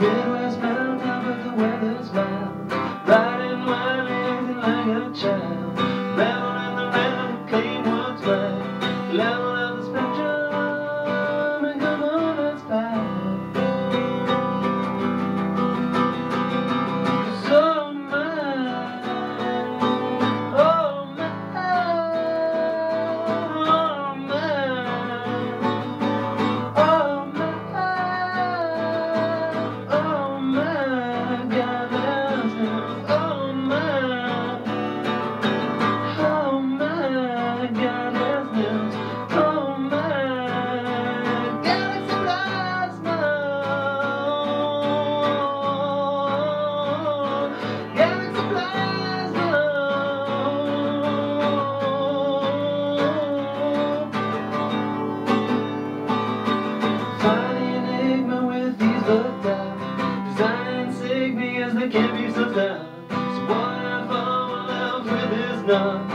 Midwest bound, top of the weather's mild. Riding wild, acting like a child. Level in the round, claim what's right. Level of the spectrum, and come on, let's fight. So mine, oh mine, oh mine, oh. Can't be so down. So what I fall in love with is not.